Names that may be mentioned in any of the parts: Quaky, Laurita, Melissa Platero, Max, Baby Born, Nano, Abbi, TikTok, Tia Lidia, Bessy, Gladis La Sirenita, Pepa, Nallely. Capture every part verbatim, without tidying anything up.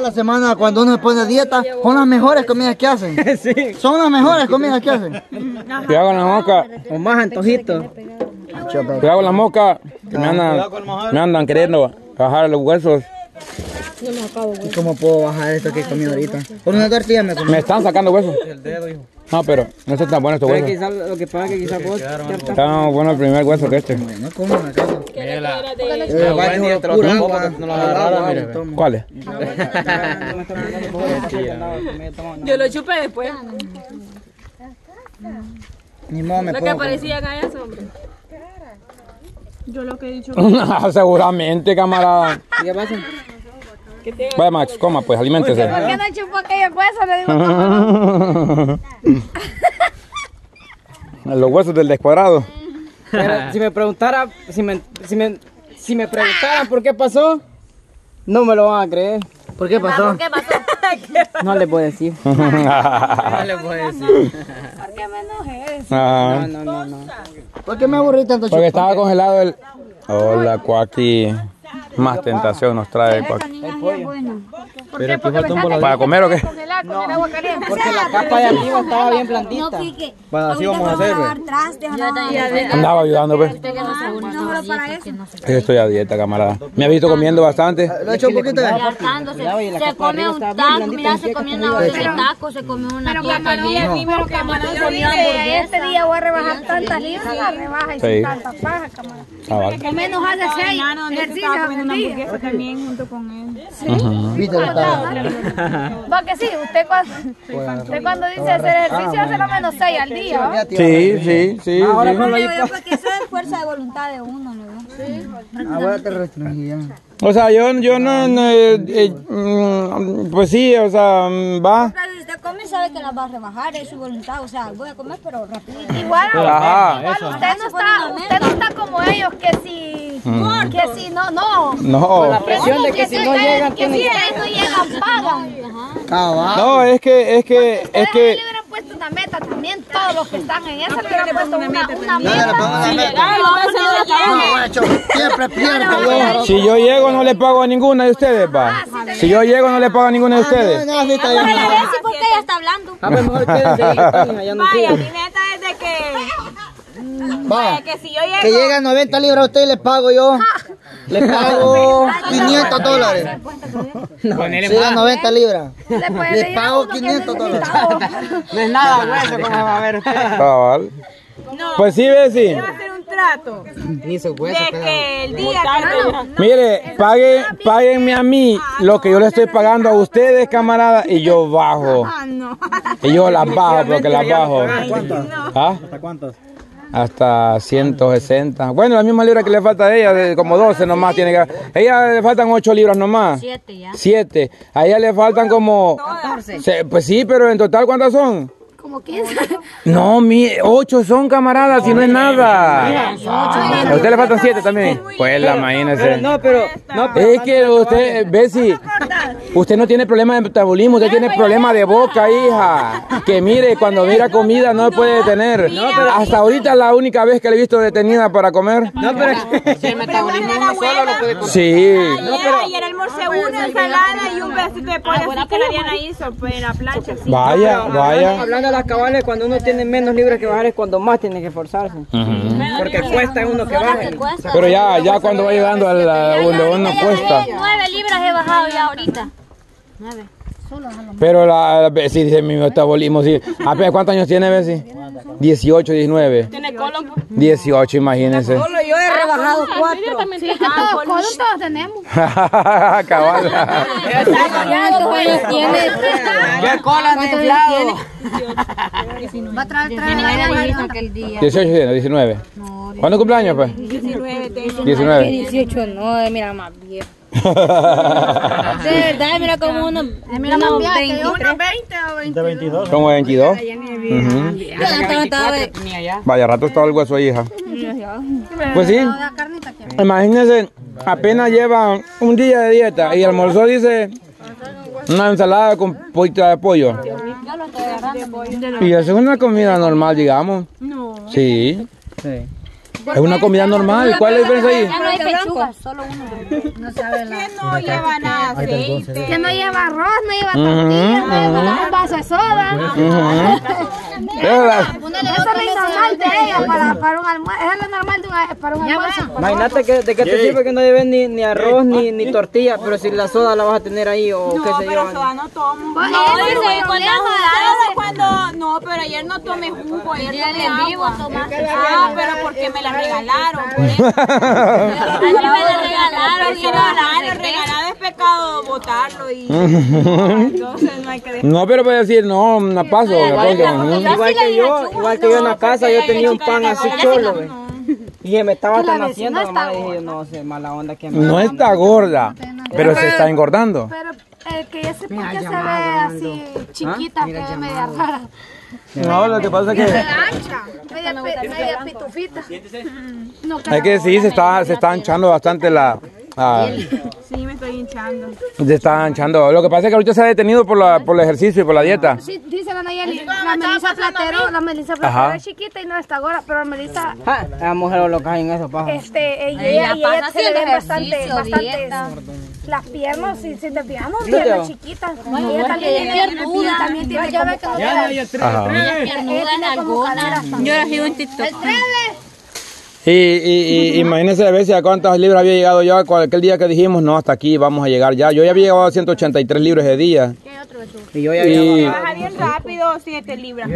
La semana cuando uno se pone a dieta son las mejores comidas que hacen. Sí. Son las mejores comidas que hacen. Cuidado con la moca. O más antojitos. Cuidado con la moca. Que me andan, me andan queriendo bajar los huesos. ¿Y cómo puedo bajar esto que he comido ahorita? Por una tortilla me comí. Me están sacando huesos. El dedo, hijo. No, pero no son tan buenos estos huesos. Quizás lo que pasa es que quizás vos... Está bueno el primer hueso que este. No como una casa. ¿Cuál es? Yo lo chupé después. Ni modo me puedo. Lo que parecía gallas, hombre. Yo lo que he dicho... Seguramente, camarada. ¿Qué pasa? Vaya Max, coma pues, aliméntese. ¿Por qué no chupó aquellos huesos? Le digo, no. Los huesos del descuadrado. Pero si me preguntara, si me, si me, si me preguntaran por qué pasó, no me lo van a creer. ¿Por qué pasó? ¿Por qué pasó? No le puedo decir. No le puedo decir. ¿Por qué me enojé? Ah. No, no, no, no. ¿Por qué me aburrí tanto? Porque chupón? Estaba congelado el... Hola, Cuaki. Más tentación nos trae Cuaki. ¿Por qué? ¿Por qué? ¿Para comer o qué? No, porque la capa de arriba estaba bien blandita. Bueno, así vamos a hacer. Andaba ayudando, pues. Estoy a dieta, camarada. Me ha visto comiendo bastante. Lo he hecho un poquito. Se come un taco, mira, se comió una bolsa de taco, se comió una placa bien. Este día voy a rebajar tantas libras, la rebaja y tantas pajas, camarada. Que menos hace seis ejercicios al día. También junto con él. Sí. Porque sí, usted cuando, usted cuando dice hacer ejercicio hace lo menos seis al día. Sí, sí, sí. Ahora no lo digo porque eso es fuerza de voluntad de uno, ¿no? Sí. Ahora te restringía. O sea, yo, yo no, no eh, eh, pues sí, o sea, va. Si usted come, sabe que la va a rebajar, es su voluntad, o sea, voy a comer, pero rápido. Igual, ajá, igual eso. Usted, no está, usted no está como ellos, que si, mm. que si, no, no. No. Con la presión de que, que si no llegan, que tienen... si no llegan, pagan. No, es que, es que, es que... es que... puesto una meta también, todos los que están en esa le han puesto una meta. Una meta. Si yo llego no le pago a ninguna de ustedes, va. Si yo llego no le pago a ninguna de ustedes. No, no, porque ella está hablando. A ver, mejor quédense. Vaya, mi meta es de que... Vaya, que si yo llego... Que llegan noventa libras a ustedes les pago yo. Les pago quinientos dólares. Si dan noventa libras. Les pago quinientos dólares. No es nada bueno como va a ver usted. No, pues sí, Bessy. Yo voy a hacer un trato. De que el día que no, no, mire, paguen, páguenme a mí lo que yo le estoy pagando a ustedes, camarada, y yo bajo. Y yo las bajo, porque las bajo. ¿Hasta cuántas? Hasta ciento sesenta. Bueno, la misma libra que le falta a ella, de como doce nomás tiene que... A ella le faltan ocho libras nomás. siete ya. siete. A ella le faltan como... catorce. Pues sí, pero en total, ¿cuántas son? Como quince. No, mi... ocho son, camaradas, si no es nada. A usted le faltan siete también. Pues la imagínese. No, pero... Es que usted, Bessy... Usted no tiene problema de metabolismo, usted tiene problema de boca, hija. Que mire, cuando mira comida no puede detener. Hasta ahorita es la única vez que la he visto detenida para comer. No, pero el metabolismo uno solo lo puede comer. Sí. Ayer almorcé una ensalada y un besito de pollo así que la Diana hizo, pues en la plancha. Vaya, vaya. Hablando de las cabales, cuando uno tiene menos libras que bajar es cuando más tiene que esforzarse. Porque cuesta uno que baje. Pero ya, ya cuando va llegando a donde uno cuesta. nueve libras he bajado ya ahorita. Pero la Bessy dice mi metabolismo, sí. Apenas, ¿cuántos años tiene Bessy? dieciocho, diecinueve. Tiene colon. dieciocho, imagínense. Solo yo he rebajado cuatro. Todos, colon todos tenemos. Cabal. ¿Cuántos tiene? ¿Qué colon inflado? Va a traer tragos aquel día. dieciocho, diecinueve. ¿Cuándo cumpleaños, pues? diecinueve. dieciocho, no, mira más viejo. De verdad, mira como uno, mira como veinte o veintidós. Como veintidós. Vaya rato estaba el hueso, hija. Pues sí. Imagínense, apenas lleva un día de dieta y almorzó, dice, una ensalada con poquita de pollo. Y es una comida normal, digamos. Sí. Es una comida normal. ¿Cuál es la diferencia ahí? Ya no hay pechuga, solo uno. No sabe nada. No lleva nada aceite. Que no lleva arroz, no lleva tortilla, no lleva un vaso de soda. Eso es lo normal de ella para, para un almuerzo. Es lo normal de una, para un almuerzo. Imagínate que, de que te sirve que no lleves ni, ni arroz ni, ni tortilla, pero si la soda la vas a tener ahí o no, qué sé yo. No, pero soda no tomo. Pues no, es no, cuando, cuando, cuando, no, pero ayer no tomé jugo, ayer tomé agua. Ah, pero porque me la regalaron. Por eso. A mí me la regalaron y era regalado, es pecado botarlo y entonces no hay que dejarlo. No, pero voy a decir, no, la paso. Igual que yo, igual que yo en la casa, yo tenía un pan así cholo. Y me estaba tan haciendo, mamá, y yo, no sé, mala onda que me... No está gorda, pero se está engordando. Pero el que ya sé por qué se ve así chiquita, que es media rara. No, lo que pasa es que... Media ancha, media pitufita. Es que sí, se está, se está anchando bastante la... Ah. Sí, me estoy hinchando. Se está hinchando. Lo que pasa es que ahorita se ha detenido por, la, por el ejercicio y por la dieta. Sí, dice la Nallely, la Melissa Platero, la Melissa Platero es chiquita y no está gorda, pero la Melissa... Ah, la mujer loca en eso, paja. Este, ella, ella, y ella se le ven bastante, bastante... Las piernas, si, si te fijamos, piernas chiquitas. Bueno, ella también tiene piernuda. También tiene como caderas. Ella tiene como caderas también. Yo la sigo en TikTok. ¡El treve! Y, y, y imagínense a veces a cuántas libras había llegado yo, aquel día que dijimos, no, hasta aquí vamos a llegar ya. Yo ya había llegado a ciento ochenta y tres libras ese día. ¿Qué otro eso? Y yo ya y... baja bien rápido siete libras.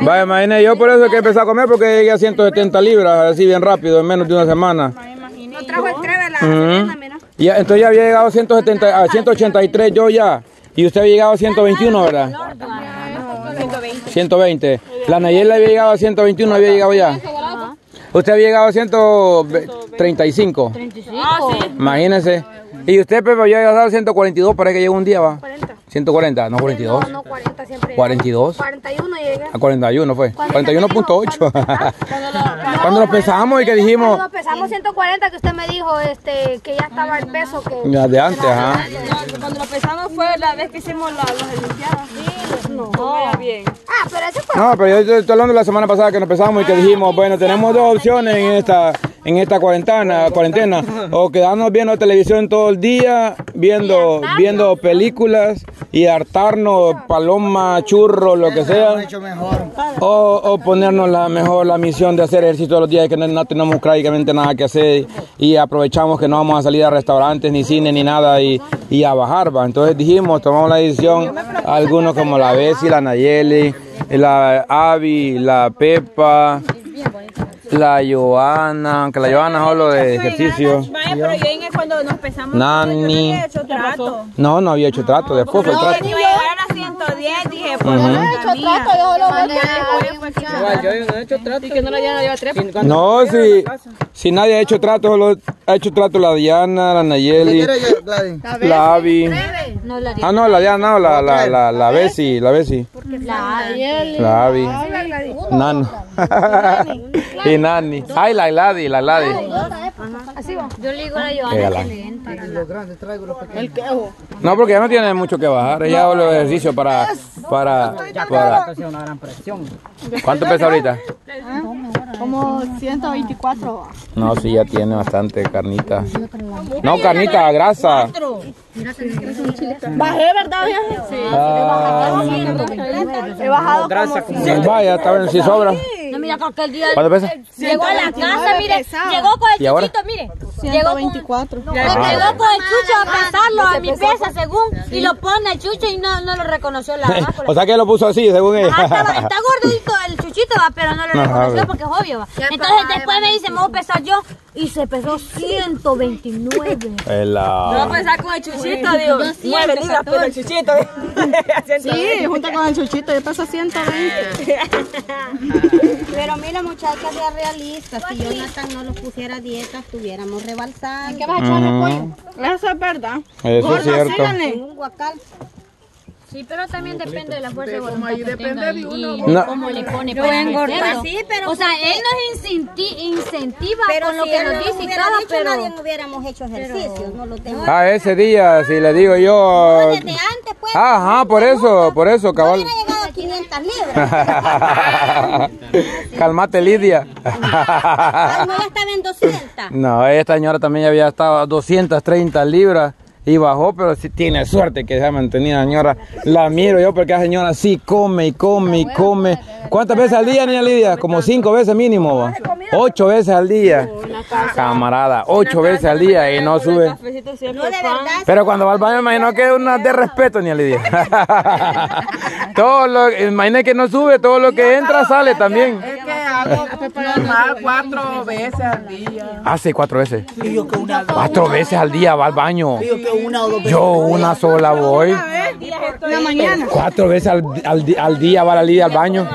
Vaya, imagínense, yo por eso es que empecé a comer, porque llegué a ciento setenta libras, así bien rápido, en menos de una semana. No trajo el treve la semana, mira. Y entonces ya había llegado a, ciento setenta, a ciento ochenta y tres yo ya, y usted había llegado a ciento veintiuno, ¿verdad? ciento veinte. La Nallely había llegado a ciento veintiuno, había llegado ya. Usted había llegado a ciento treinta y cinco. Ah, sí. Imagínense. Y usted, Pepa, había llegado a ciento cuarenta y dos, para que llegue un día, va. cuarenta. ciento cuarenta, no cuarenta y dos. No, no, cuarenta siempre. cuarenta y dos. cuarenta y uno llegué. A cuarenta y uno fue. cuarenta y uno punto ocho. Cuando nos pesamos y que dijimos... Cuando nos pesamos ciento cuarenta, que usted me dijo este, que ya estaba el peso. Que, ya de antes, ajá. Cuando nos pesamos fue la vez que hicimos los enunciados. Sí, no. Era bien. Ah, pero eso fue... No, pero yo estoy hablando de la semana pasada que nos pesamos y que dijimos, bueno, tenemos dos opciones en esta... En esta cuarentena, cuarentena, o quedarnos viendo televisión todo el día, viendo, viendo películas y hartarnos paloma, churro, lo que sea. O, o ponernos la mejor la misión de hacer ejercicio todos los días, que no, no tenemos prácticamente nada que hacer y aprovechamos que no vamos a salir a restaurantes, ni cine, ni nada y, y a bajar, ¿va? Entonces dijimos, tomamos la decisión, algunos como la Bessy, la Nallely, la Abby, la Pepa. La Joana, aunque la Joana solo de ejercicio. Vaya, pero yo en el, cuando nos pesamos, Nani. Yo no había hecho trato. No, no había hecho trato, después fue el trato. No, yo iba a llegar a ciento diez, dije, pues no he hecho trato, yo lo voy a... Yo no he hecho trato. Y que no la Diana lleva tres. No, si, si nadie ha hecho trato, solo ha hecho trato la Diana, la Nallely, la Abby. Ah, no, la Diana, no, la, la, la, la Bessy, la Bessy. La Nallely. La Abby. Nano. Y Nani. Ay, la Gladis, la Gladis. Así va. Yo le digo a la Joana que le den para los grandes, traigo los pequeños. El quejo. No, porque ya no tiene mucho que bajar. Ella hago los ejercicios para... para... para... ¿Cuánto pesa ahorita? Como ciento veinticuatro. No, sí, ya tiene bastante carnita. No, carnita, grasa. Bajé, ¿verdad, vieja? Sí. He bajado como... Vaya, está bien, si sobra. No, mira, porque el día... ¿Cuánto pesa? Llegó a la casa, mire. Llegó con el chiquito, mire. ciento veinticuatro. Llegó con el chucho a pesarlo a mi pesa, según. Y lo pone el chucho y no lo reconoció la mamá. O sea que lo puso así, según ella. Está gordito el chuchito, pero no lo reconoció porque es obvio, va. Entonces después me dice, me voy a pesar yo. Y se pesó ciento veintinueve. No, a pesar con el chuchito, digo. nueve libras por el chuchito. Sí, junto con el chuchito, yo peso ciento veinte. Pero mira, muchachas, sea realista. Si Jonathan no nos pusiera dieta, estuviéramos rebalsando. ¿Qué vas a echar el pollo? Eso es verdad. Eso es cierto. Un guacal. Sí, pero también depende de la fuerza de voluntad que tenga y, y no. Cómo le pone para engordarlo. Sí, pero o sea, él nos incentiva, incentiva pero con si lo que nos dice y todo, pero... Nadie hubiéramos hecho ejercicio, no lo tengo. Ah, ese día, si le digo yo... No, desde antes, pues. Ajá, por eso, por eso, cabal. No hubiera llegado a quinientos quinientas libras. Calmate, Lidia. Ay, no, ya estaba en doscientas. No, esta señora también ya había estado a doscientas treinta libras y bajó, pero sí tiene suerte que se ha mantenido, señora. La miro yo porque la señora sí come y come y come. ¿Cuántas veces al día, niña Lidia? Como cinco veces mínimo, ¿va? Ocho veces al día, camarada, ocho veces al día y no sube. Pero cuando va al baño, imagino que es una de respeto, niña Lidia. Todo lo, imaginé que no sube, todo lo que entra sale también. Es que hago cuatro veces al día. ¿Hace cuatro veces? Cuatro veces al día va al baño. Yo una sola voy. Cuatro veces al, al, al día va la Lidia al baño.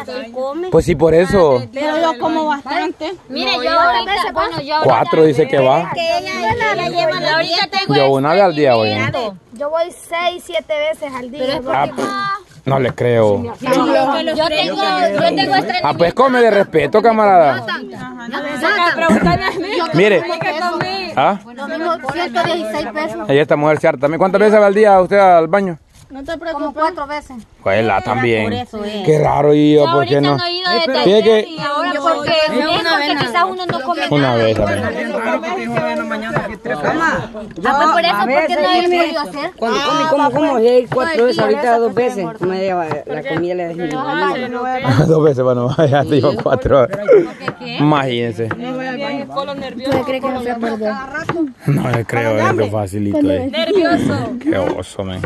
Pues sí, por eso. Pero yo como bastante. Mire, yo ahorita, bueno, yo cuatro dice que va. Yo una vez al día voy. Yo voy seis, siete veces al día. No le creo. Yo tengo, yo tengo ah, pues come de respeto, camarada. Mire. ¿Ah? Ahí esta mujer se harta. ¿Cuántas veces va al día usted al baño? No te preocupes. Como cuatro veces. Pues la también. Por eso es. Qué raro, yo, ¿por qué no? Yo ahorita no he ido de taller que... y ahora yo porque... Es porque quizás uno no come nada. Una vez también. Es raro que dijo de la mañana que tres veces. Ah, pues por eso, ¿por qué no he podido hacer? Cuando come, como, como, leí cuatro veces, ahorita dos veces. Me lleva la comida, le dejé. Dos veces, bueno, ya te digo cuatro. Imagínense. No voy al baño. ¿Tú crees que no se perder? No le creo, es lo facilito. Nervioso. Qué oso, men.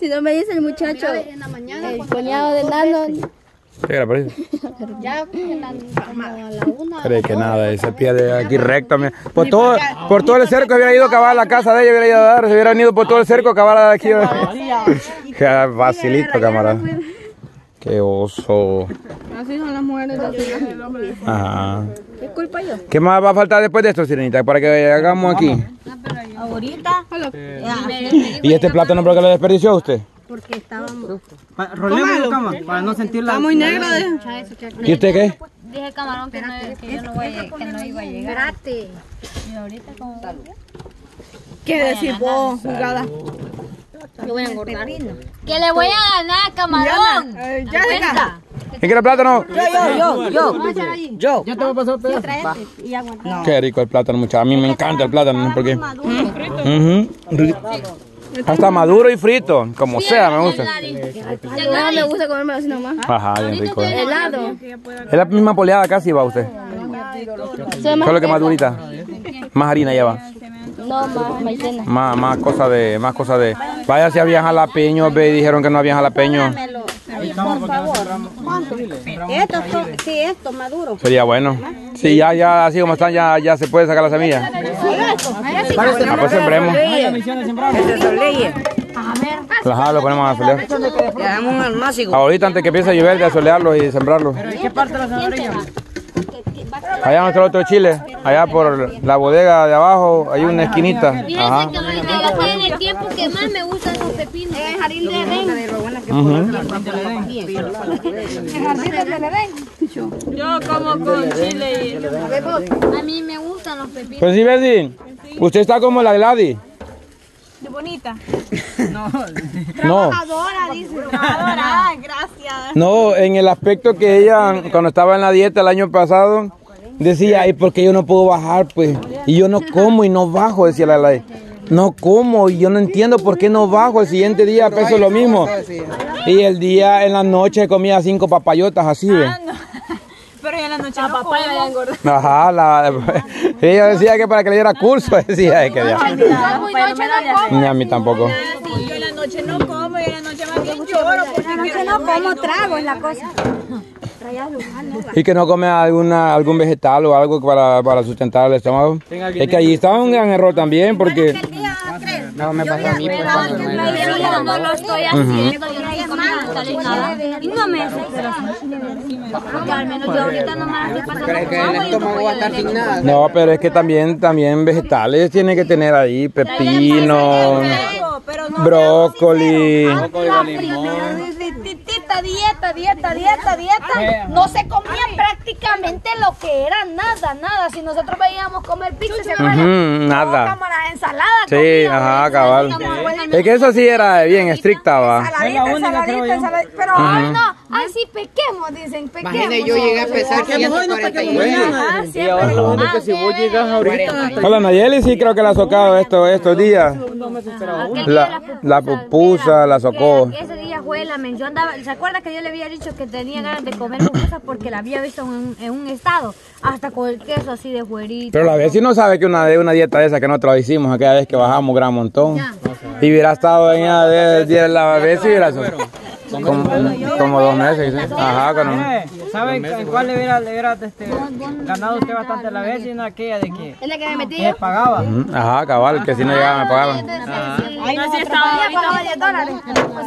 Si no me dice el muchacho, el cuñado de Nallely. ¿Qué era por eso? Ya, cree que nada, se pierde aquí recta. Por todo, por todo el cerco hubiera ido a acabar la casa de ella, hubiera ido a dar, se hubieran ido por todo el cerco a acabar aquí. Facilito, camarada. Qué oso. Así son las mujeres, así son el hombre. Ajá. ¿Qué culpa yo? ¿Qué más va a faltar después de esto, Sirenita? Para que hagamos aquí. Ahorita. Eh, ¿Y este plátano por qué lo desperdició usted? Porque estaba muy... Rolémoslo, cama, para no sentirla... Está muy negro, ¿eh? ¿Y usted qué? Dije camarón que no, que yo no, voy a, que no iba a llegar. Espérate. ¿Y ahorita cómo? ¿Qué decís vos, jugada? Yo voy a engordar. Que le voy a ganar, camarón. Eh, ya está. ¿Quién quiere plátano? Yo, yo, yo, yo. Yo. Ya te voy a pasar pedazo. Y aguantar. Qué rico el plátano, muchachos. A mí me encanta el plátano porque... Uh-huh. Hasta maduro y frito, como sí, sea, me gusta. No me gusta comerme así nomás. Ajá, bien rico. ¿Eh? Helado. Es la misma poleada casi va usted. Solo que más durita. Más harina lleva. No, más maicena. Más, más cosa de, más cosa de. Vaya si habían jalapeños, ve, dijeron que no habían jalapeños. Por favor. Esto, sí, esto, maduro. Sería bueno. Sí, ya, ya, así como están, ya, ya se puede sacar la semilla. Ah, pues sembremos. Las alas lo ponemos a solear. Ahorita antes que empiece a llover, de asolearlos y sembrarlos. ¿En qué parte las sembramos? Allá nuestro otro chile, allá por la bodega de abajo, hay una esquinita. Ajá. El tiempo que más me gustan los pepinos. El jardín de Edén. Yo como con chile. A mí me gustan los pepinos. Pues sí, Bessy, usted está como la Gladys. De bonita. No. Trabajadora, dice. Trabajadora, gracias. No, en el aspecto que ella, cuando estaba en la dieta el año pasado, decía, ¿y por qué yo no puedo bajar? Pues, y yo no como y no bajo, decía la Gladys. No como y yo no entiendo por qué no bajo. El siguiente día peso lo mismo. Y el día, en la noche, comía cinco papayotas, así, ¿ves? Pero en la noche la papaya ya engordó. Ajá, la, ella decía que para que le diera curso, decía que ya. Ni a mí tampoco. Yo en la noche no como, y en la noche más bien lloro. En la noche no como, trago es la cosa. Y que no come alguna, algún vegetal o algo para, para sustentar el estómago. Es que allí estaba un gran error también porque... No, me pasa a mí. Yo no lo estoy haciendo, yo no estoy comiendo nada. Y no me desespero. Porque al menos yo ahorita no me estoy pasando con agua y no voy a estar sin nada. No, pero es que también, también vegetales tienen que tener ahí, pepino, brócoli. dieta, dieta, dieta, dieta, dieta. No se comían prácticamente lo que era nada, nada. Si nosotros veíamos comer pizza, se comían nada. Ensalada. Sí, ajá, cabal. Es que eso sí era bien estricta, va. Pero hoy no, ay sí pequemos, dicen, pequemos. Imagínate, yo llegué a pesar ciento cuarenta y nueve. Hola, Nallely, sí creo que la ha socado estos días. La pupusa, la socó. Yo andaba, ¿se acuerda que yo le había dicho que tenía ganas de comer pupusas porque la había visto en un, en un estado? Hasta con el queso así de juerito. Pero la Bessy no sabe que una, una dieta de esa que nosotros hicimos aquella vez que bajamos gran montón. Ya. Y hubiera estado en la, la Bessy hubiera como, como dos meses. ¿Sí? Ajá, con ¿saben en cuál le hubiera, le hubiera este, ganado usted bastante la Bessy? En aquella de que ¿en la que me metí? Me pagaba. Ajá, cabal, que si no llegaba me pagaban. Ay, no, si estaba diez dólares.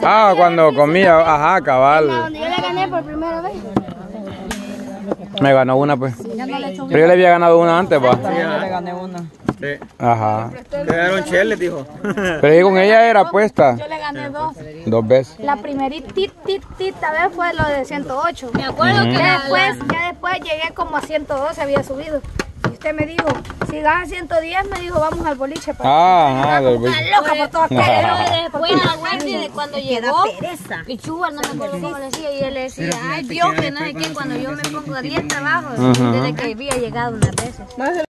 Ah, cuando comía, ajá, cabal. Yo le gané por primera vez. Me ganó una, pues. Pero yo le había ganado una antes, pues. Yo le gané una. Sí. Ajá. Le dieron chele, dijo. Pero con ella era apuesta. Yo le gané dos. Dos veces. La primerita tit, tit, tit, vez fue lo de ciento ocho. Me acuerdo que después, ya después llegué como a ciento doce, había subido. Y usted me dijo, si gana ciento diez, me dijo, vamos al boliche. Para ah, no, boliche. Una loca por todas partes. Pero después, aguante de cuando llegó, Pichuba, no me acuerdo cómo le decía, y él le decía, ay Dios, que no sé qué, cuando yo me pongo a diez trabajos, desde que había llegado unas veces.